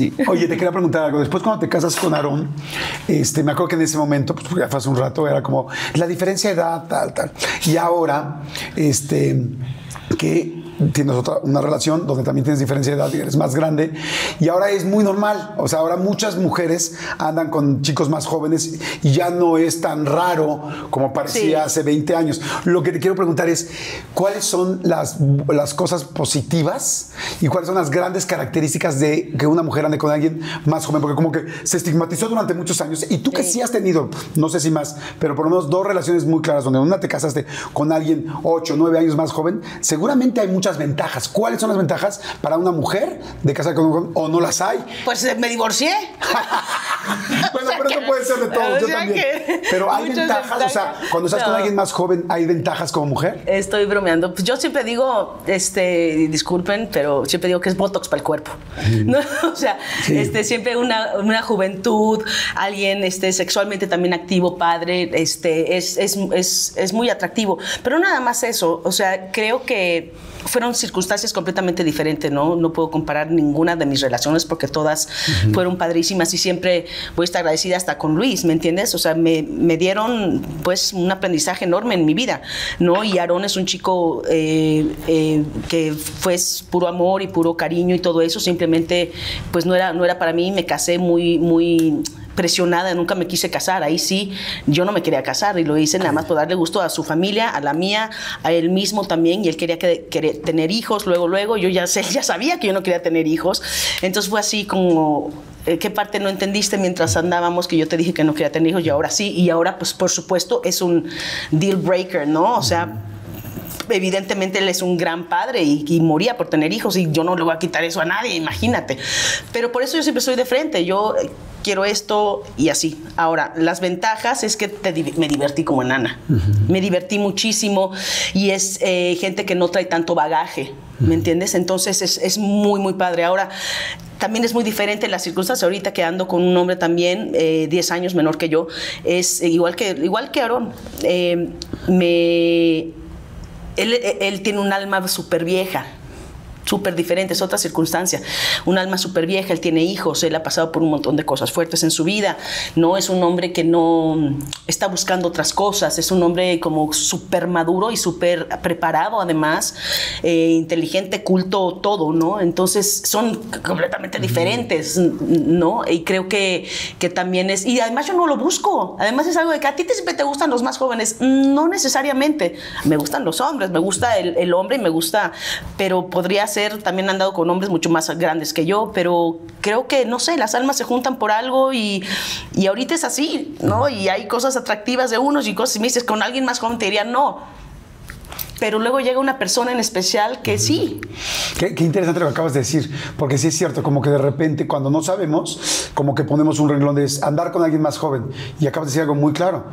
Sí. Oye, te quería preguntar algo. Después, cuando te casas con Aarón, me acuerdo que en ese momento, pues ya fue hace un rato, era como la diferencia de edad, tal, tal. Y ahora, que tienes una relación donde también tienes diferencia de edad y eres más grande, y ahora es muy normal. O sea, ahora muchas mujeres andan con chicos más jóvenes y ya no es tan raro como parecía hace 20 años. Lo que te quiero preguntar es, ¿cuáles son las cosas positivas y cuáles son las grandes características de que una mujer ande con alguien más joven? Porque como que se estigmatizó durante muchos años, y tú que sí has tenido, no sé si más, pero por lo menos dos relaciones muy claras donde una te casaste con alguien 8 o 9 años más joven, seguramente hay muchas ventajas. ¿Cuáles son las ventajas para una mujer de casar con un hombre, o no las hay? Pues me divorcié. Bueno, o sea, pero eso puede ser de todo. Yo también. Pero hay ventajas. O sea, cuando estás con alguien más joven, ¿hay ventajas como mujer? Estoy bromeando. Pues yo siempre digo, disculpen, pero siempre digo que es botox para el cuerpo. ¿No? O sea, siempre una juventud, alguien sexualmente también activo, padre, es muy atractivo. Pero nada más eso. O sea, creo que fueron circunstancias completamente diferentes, ¿no? No puedo comparar ninguna de mis relaciones porque todas fueron padrísimas, y siempre voy a estar agradecida hasta con Luis, ¿me entiendes? O sea, me dieron, pues, un aprendizaje enorme en mi vida, ¿no? Y Aarón es un chico que fue puro amor y puro cariño y todo eso. Simplemente, pues, no era para mí. Me casé muy, muy presionada, nunca me quise casar. Ahí sí, yo no me quería casar y lo hice nada más por darle gusto a su familia, a la mía, a él mismo también, y él quería tener hijos luego. Yo ya sabía que yo no quería tener hijos. Entonces fue así como, ¿qué parte no entendiste mientras andábamos que yo te dije que no quería tener hijos? Y ahora sí, y ahora, pues, por supuesto, es un deal breaker, ¿no? O sea, evidentemente él es un gran padre y moría por tener hijos, y yo no le voy a quitar eso a nadie, imagínate. Pero por eso yo siempre soy de frente. Yo quiero esto y así. Ahora, las ventajas es que me divertí como enana. Me divertí muchísimo, y es gente que no trae tanto bagaje, ¿me entiendes? Entonces es muy, muy padre. Ahora, también es muy diferente las circunstancias. Ahorita que ando con un hombre también 10 años menor que yo, es igual que Aarón. Él tiene un alma súper vieja, súper diferente, es otra circunstancia. Un alma súper vieja, él tiene hijos, él ha pasado por un montón de cosas fuertes en su vida. No es un hombre que no está buscando otras cosas, es un hombre como súper maduro y súper preparado, además, inteligente, culto, todo, ¿no? Entonces son completamente diferentes, ¿no? Y creo que también es. Y además yo no lo busco. Además es algo de que a ti siempre te gustan los más jóvenes. No necesariamente. Me gustan los hombres, me gusta el hombre y me gusta, pero podría ser, también han andado con hombres mucho más grandes que yo, pero creo que, no sé, las almas se juntan por algo, y ahorita es así, ¿no? Y hay cosas atractivas de unos y cosas, y me dices, con alguien más joven te diría no. Pero luego llega una persona en especial que sí. Qué interesante lo que acabas de decir, porque sí es cierto, como que de repente cuando no sabemos, como que ponemos un renglón de andar con alguien más joven, y acabas de decir algo muy claro.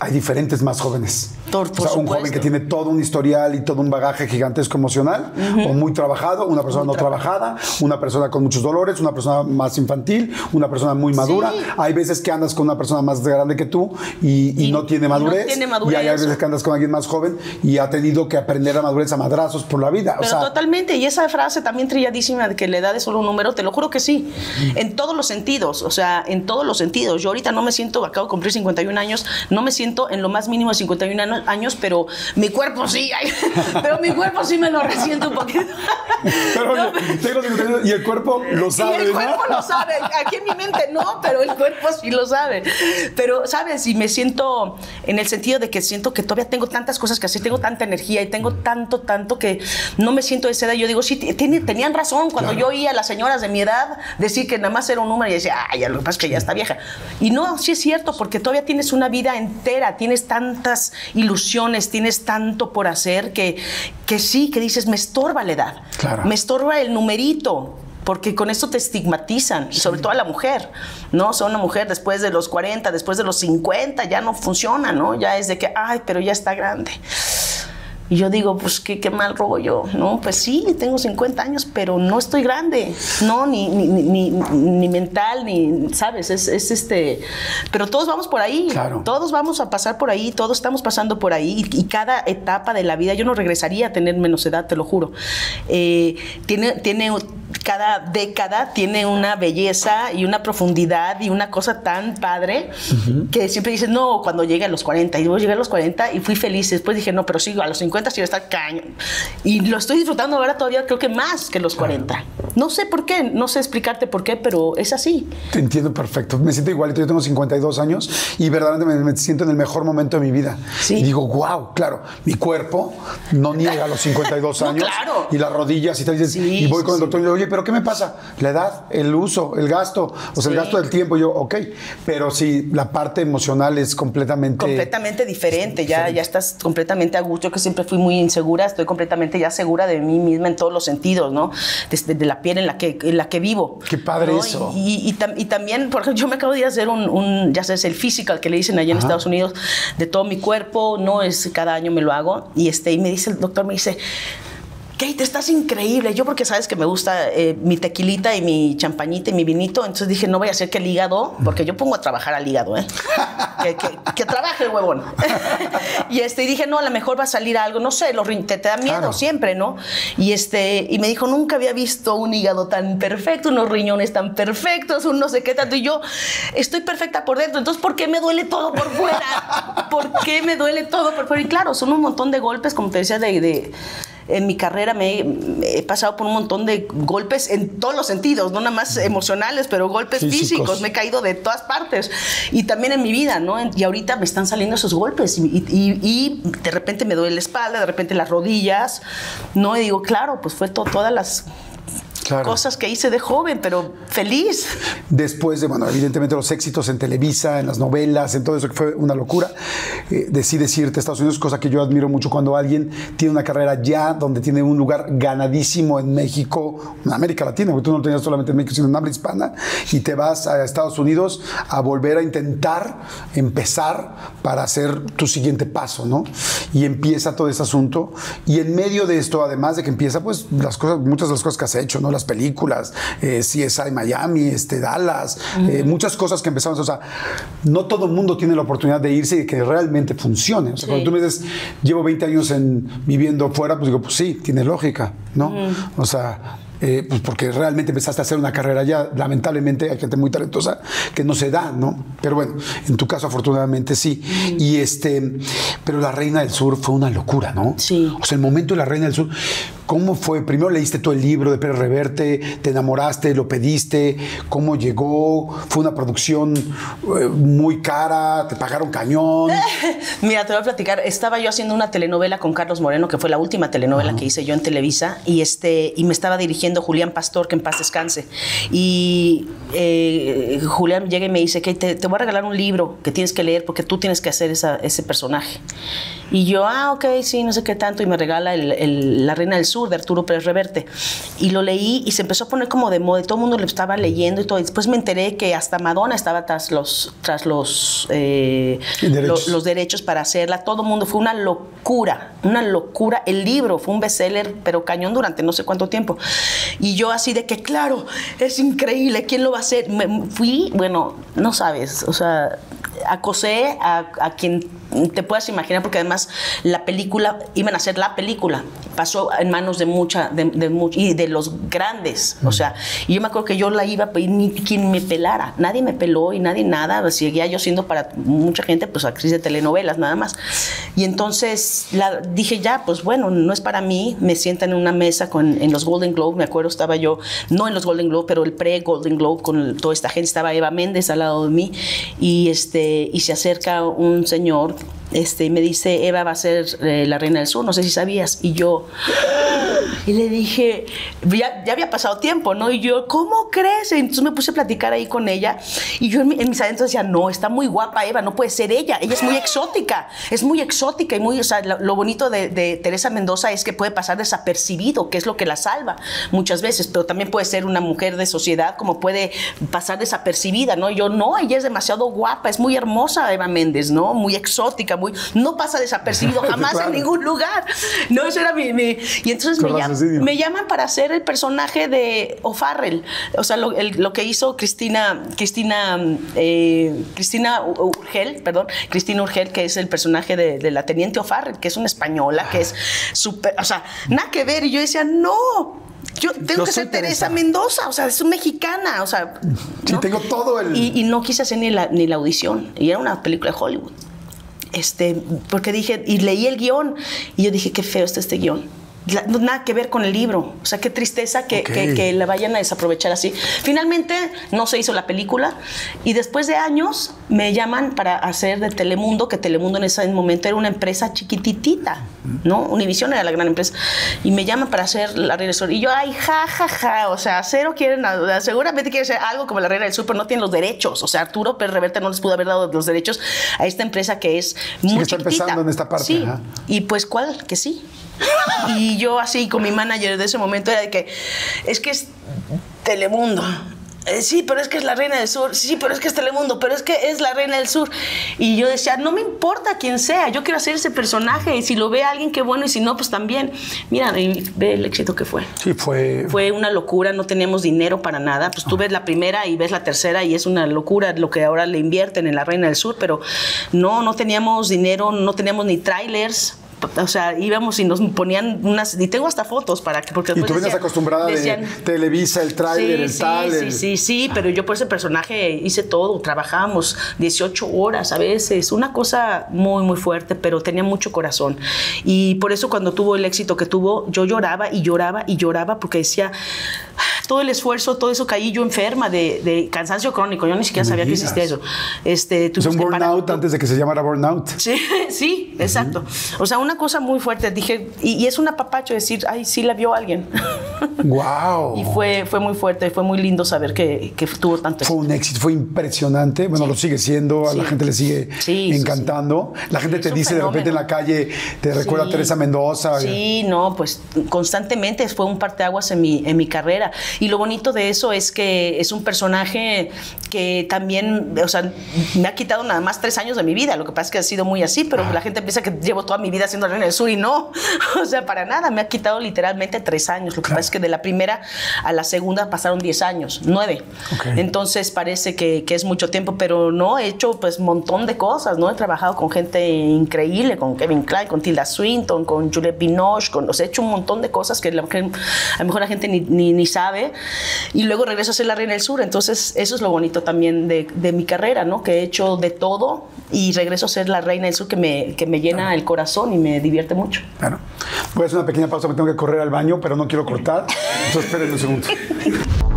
Hay diferentes más jóvenes. O sea, un joven que tiene todo un historial y todo un bagaje gigantesco emocional, o muy trabajado, una persona no trabajada, una persona con muchos dolores, una persona más infantil, una persona muy madura. Hay veces que andas con una persona más grande que tú y no tiene madurez. Y hay veces que andas con alguien más joven y ha tenido que aprender la madurez a madrazos por la vida. Pero o sea, totalmente. Y esa frase también trilladísima de que la edad es solo un número, te lo juro que sí. En todos los sentidos. O sea, en todos los sentidos. Yo ahorita no me siento, acabo de cumplir 51 años, no me siento en lo más mínimo de 51 años, pero mi cuerpo sí, pero mi cuerpo sí me lo resiente un poquito. Pero no, y el cuerpo lo sabe, y el cuerpo lo sabe, aquí en mi mente no, pero el cuerpo sí lo sabe. Pero, ¿sabes? Y me siento en el sentido de que siento que todavía tengo tantas cosas que hacer, tengo tanta energía y tengo tanto que no me siento de esa edad. Yo digo, sí, tenían razón cuando yo oía a las señoras de mi edad decir que nada más era un número y decía, ay, lo que pasa es que ya está vieja. Y no, sí es cierto, porque todavía tienes una vida entera, tienes tantas ilusiones, tienes tanto por hacer que sí, que dices, me estorba la edad, me estorba el numerito, porque con esto te estigmatizan, sobre todo a la mujer, ¿no? O sea, una mujer después de los 40, después de los 50, ya no funciona, ¿no? Ya es de que, ay, pero ya está grande. Y yo digo, pues qué mal rollo, ¿no? Pues sí, tengo 50 años, pero no estoy grande, no, ni mental, ni, ¿sabes? Pero todos vamos por ahí, todos vamos a pasar por ahí, todos estamos pasando por ahí, y cada etapa de la vida, yo no regresaría a tener menos edad, te lo juro. Tiene cada década tiene una belleza y una profundidad y una cosa tan padre que siempre dices, no, cuando llegue a los 40, y luego llegué a los 40 y fui feliz. Después dije, no, pero sí, a los 50 sí iba a estar cañón. Y lo estoy disfrutando ahora todavía, creo que más que los 40. No sé por qué, no sé explicarte por qué, pero es así. Te entiendo perfecto. Me siento igualito. Yo tengo 52 años y verdaderamente me siento en el mejor momento de mi vida. ¿Sí? Y digo, wow, claro, mi cuerpo no niega a los 52 años. No, claro. Y las rodillas y tal. Y voy con el doctor y le digo, oye, ¿pero qué me pasa? La edad, el uso, el gasto, o sea, el gasto del tiempo. Y yo, ok, pero sí, la parte emocional es completamente diferente. Ya estás completamente a gusto. Yo que siempre fui muy insegura, estoy completamente ya segura de mí misma en todos los sentidos, ¿no? Desde la piel en la que vivo. ¡Qué padre, ¿no? Eso! Y también, por ejemplo, yo me acabo de hacer ya sabes, el physical que le dicen allá en Estados Unidos, de todo mi cuerpo, no es cada año me lo hago. Y me dice el doctor, me dice, Kate, estás increíble. Yo, porque sabes que me gusta mi tequilita y mi champañita y mi vinito, entonces dije, no voy a hacer que el hígado, porque yo pongo a trabajar al hígado, ¿eh? que trabaje el huevón. Y dije, no, a lo mejor va a salir algo, no sé, te da miedo siempre, ¿no? Y me dijo, nunca había visto un hígado tan perfecto, unos riñones tan perfectos, un no sé qué tanto, y yo estoy perfecta por dentro, entonces, ¿por qué me duele todo por fuera? ¿Por qué me duele todo por fuera? Y claro, son un montón de golpes, como te decía, en mi carrera me he pasado por un montón de golpes en todos los sentidos, no nada más emocionales, pero golpes físicos. Me he caído de todas partes. Y también en mi vida, ¿no? Y ahorita me están saliendo esos golpes. Y de repente me duele la espalda, de repente las rodillas, ¿no? Y digo, claro, pues fue todas las... Claro. Cosas que hice de joven, pero feliz. Después de, bueno, evidentemente los éxitos en Televisa, en las novelas, en todo eso que fue una locura, decides irte a Estados Unidos, cosa que yo admiro mucho cuando alguien tiene una carrera ya donde tiene un lugar ganadísimo en México, en América Latina, porque tú no lo tenías solamente en México, sino en habla hispana, y te vas a Estados Unidos a volver a intentar empezar para hacer tu siguiente paso, ¿no? Y empieza todo ese asunto. Y en medio de esto, además de que empieza, pues, muchas de las cosas que has hecho, ¿no? Las películas, CSI Miami, Dallas, muchas cosas que empezamos. O sea, no todo el mundo tiene la oportunidad de irse y que realmente funcione. O sea, cuando tú me dices, llevo 20 años viviendo fuera, pues digo, pues sí, tiene lógica, ¿no? O sea, pues porque realmente empezaste a hacer una carrera ya. Lamentablemente hay gente muy talentosa que no se da, ¿no? Pero bueno, en tu caso afortunadamente sí. Pero La Reina del Sur fue una locura, ¿no? Sí. O sea, el momento de La Reina del Sur, ¿cómo fue? Primero leíste todo el libro de Pérez Reverte, te enamoraste, lo pediste, ¿cómo llegó? Fue una producción muy cara, te pagaron cañón. Mira, te voy a platicar. Estaba yo haciendo una telenovela con Carlos Moreno, que fue la última telenovela que hice yo en Televisa, y me estaba dirigiendo Julián Pastor, que en paz descanse. Y Julián llega y me dice, que te voy a regalar un libro que tienes que leer porque tú tienes que hacer ese personaje. Y yo, ok, sí, no sé qué tanto. Y me regala La Reina del Sur de Arturo Pérez Reverte. Y lo leí y se empezó a poner como de moda. Todo el mundo lo estaba leyendo y todo. Y después me enteré que hasta Madonna estaba tras los derechos para hacerla. Todo el mundo. Fue una locura, una locura. El libro fue un bestseller, pero cañón durante no sé cuánto tiempo. Y yo así de que, claro, es increíble, ¿quién lo va a hacer? Bueno, no sabes, o sea, acosé a quien te puedas imaginar, porque además la película, iban a hacer la película, pasó en manos de los grandes, o sea, y yo me acuerdo que yo la iba a pedir, ni quien me pelara, nadie me peló y nadie nada, seguía yo siendo para mucha gente, pues, actriz de telenovelas, nada más. Y entonces dije, ya, pues bueno, no es para mí. Me sientan en una mesa en los Golden Globe, me acuerdo, estaba yo, no en los Golden Globe, pero el pre-Golden Globe, con toda esta gente, estaba Eva Méndez al lado de mí, y se acerca un señor, y me dice, Eva va a ser La Reina del Sur, no sé si sabías. Y yo, y le dije, ya había pasado tiempo, ¿no? Y yo, ¿cómo crees? Y entonces me puse a platicar ahí con ella, y yo en mis adentros decía, no, está muy guapa Eva, no puede ser ella, es muy exótica, y muy, o sea, lo bonito de Teresa Mendoza es que puede pasar desapercibido, que es lo que la salva muchas veces, pero también puede ser una mujer de sociedad, como puede pasar desapercibida, ¿no? Y yo, no, ella es demasiado guapa, es muy hermosa Eva Méndez, ¿no? Muy exótica, no pasa desapercibido jamás en ningún lugar. No, eso era y entonces me llaman para hacer el personaje de O'Farrell, o sea, lo que hizo Cristina Urgel, que es el personaje de la teniente O'Farrell, que es una española, que es súper, o sea, nada que ver. Y yo decía, no, Yo tengo que ser Teresa Mendoza, o sea, es mexicana, o sea... ¿no? Sí, tengo todo el... Y no quise hacer ni la audición, y era una película de Hollywood. Porque dije, y leí el guión, y yo dije, qué feo está este guión. Nada que ver con el libro. O sea, qué tristeza que la vayan a desaprovechar así. Finalmente, no se hizo la película. Y después de años, me llaman para hacer de Telemundo, que Telemundo en ese momento era una empresa chiquititita, ¿no? Univision era la gran empresa. Y me llaman para hacer La Reina del Sur. Y yo, ay, ja. O sea, cero quieren, seguramente quieren hacer algo como La Reina del Sur, pero no tienen los derechos. O sea, Arturo Pérez Reverte no les pudo haber dado los derechos a esta empresa que es muy chiquitita. Está empezando en esta parte. Sí. ¿Eh? Y pues, ¿cuál? Que sí. Y yo así con mi manager de ese momento era de que es Telemundo, sí, pero es que es La Reina del Sur, sí, pero es que es Telemundo, pero es que es La Reina del Sur. Y yo decía, no me importa quién sea, yo quiero hacer ese personaje, y si lo ve alguien, qué bueno, y si no, pues también. Mira, ve el éxito que fue. Sí, fue una locura, no teníamos dinero para nada, pues tú ves la primera y ves la tercera y es una locura lo que ahora le invierten en La Reina del Sur, pero no teníamos dinero, no teníamos ni trailers. O sea, íbamos y nos ponían unas... Y tengo hasta fotos para que... Porque y tú venías acostumbrada de Televisa, el tráiler, sí, el tal... Sí, pero yo por ese personaje hice todo. Trabajábamos 18 horas a veces. Una cosa muy, muy fuerte, pero tenía mucho corazón. Y por eso cuando tuvo el éxito que tuvo, yo lloraba porque decía... Todo el esfuerzo, todo eso, caí yo enferma de cansancio crónico. Yo ni siquiera sabía que existía eso. Es un burnout antes de que se llamara burnout. Sí, exacto. O sea, una cosa muy fuerte. Dije, y es un apapacho decir, ay, sí la vio alguien. ¡Wow! Y fue muy fuerte, fue muy lindo saber que tuvo tanto éxito. Fue un éxito, fue impresionante. Bueno, lo sigue siendo, a la gente le sigue encantando. La gente te dice de repente en la calle, te recuerda a Teresa Mendoza. Sí, no, pues constantemente fue un parteaguas en mi carrera. Y lo bonito de eso es que es un personaje que también, o sea, me ha quitado nada más 3 años de mi vida. Lo que pasa es que ha sido muy así, pero la gente piensa que llevo toda mi vida haciendo La Reina del Sur y no. O sea, para nada. Me ha quitado literalmente 3 años. Lo que pasa es que de la primera a la segunda pasaron 10 años, 9. Entonces parece que es mucho tiempo, pero no, he hecho pues un montón de cosas, ¿no? He trabajado con gente increíble, con Kevin Klein, con Tilda Swinton, con Juliette Binoche, o sea, he hecho un montón de cosas que a lo mejor la gente ni sabe, y luego regreso a ser La Reina del Sur. Entonces eso es lo bonito también de mi carrera, ¿no? Que he hecho de todo y regreso a ser La Reina del Sur, que me llena el corazón y me divierte mucho. Claro. Voy a hacer una pequeña pausa, me tengo que correr al baño, pero no quiero cortar, entonces espérenme un segundo.